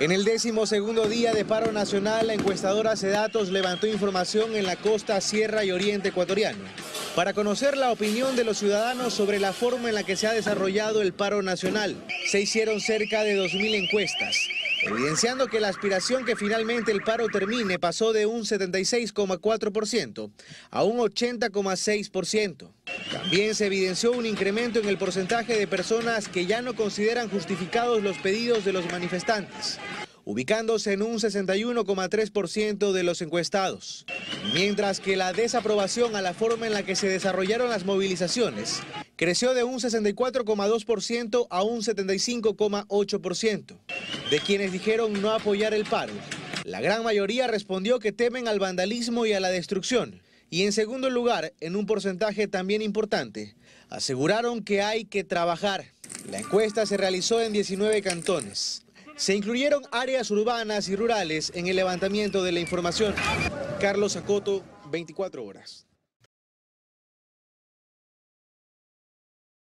En el 12º día de paro nacional, la encuestadora Cedatos levantó información en la costa, sierra y oriente ecuatoriano para conocer la opinión de los ciudadanos sobre la forma en la que se ha desarrollado el paro nacional. Se hicieron cerca de 2000 encuestas, evidenciando que la aspiración que finalmente el paro termine pasó de un 76,4% a un 80,6%. También se evidenció un incremento en el porcentaje de personas que ya no consideran justificados los pedidos de los manifestantes, ubicándose en un 61,3% de los encuestados. Mientras que la desaprobación a la forma en la que se desarrollaron las movilizaciones creció de un 64,2% a un 75,8%. De quienes dijeron no apoyar el paro, la gran mayoría respondió que temen al vandalismo y a la destrucción. Y en segundo lugar, en un porcentaje también importante, aseguraron que hay que trabajar. La encuesta se realizó en 19 cantones. Se incluyeron áreas urbanas y rurales en el levantamiento de la información. Carlos Acoto, 24 horas.